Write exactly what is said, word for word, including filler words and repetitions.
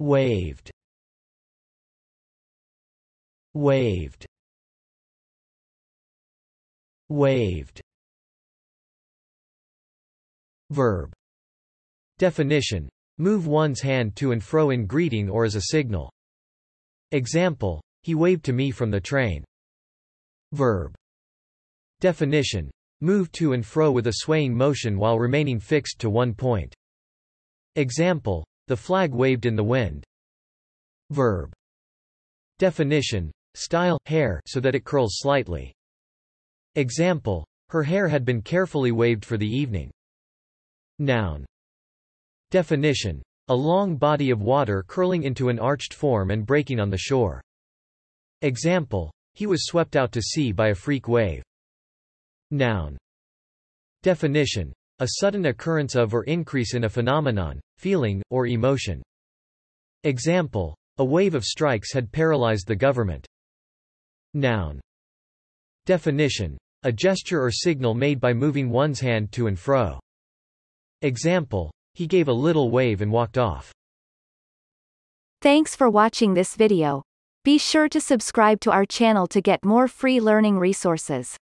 Waved. Waved. Waved. Verb. Definition. Move one's hand to and fro in greeting or as a signal. Example. He waved to me from the train. Verb. Definition. Move to and fro with a swaying motion while remaining fixed to one point. Example. The flag waved in the wind. Verb. Definition. Style, hair, so that it curls slightly. Example. Her hair had been carefully waved for the evening. Noun. Definition. A long body of water curling into an arched form and breaking on the shore. Example. He was swept out to sea by a freak wave. Noun. Definition. A sudden occurrence of or increase in a phenomenon, feeling, or emotion. Example. A wave of strikes had paralyzed the government. Noun. Definition. A gesture or signal made by moving one's hand to and fro. Example. He gave a little wave and walked off. Thanks for watching this video. Be sure to subscribe to our channel to get more free learning resources.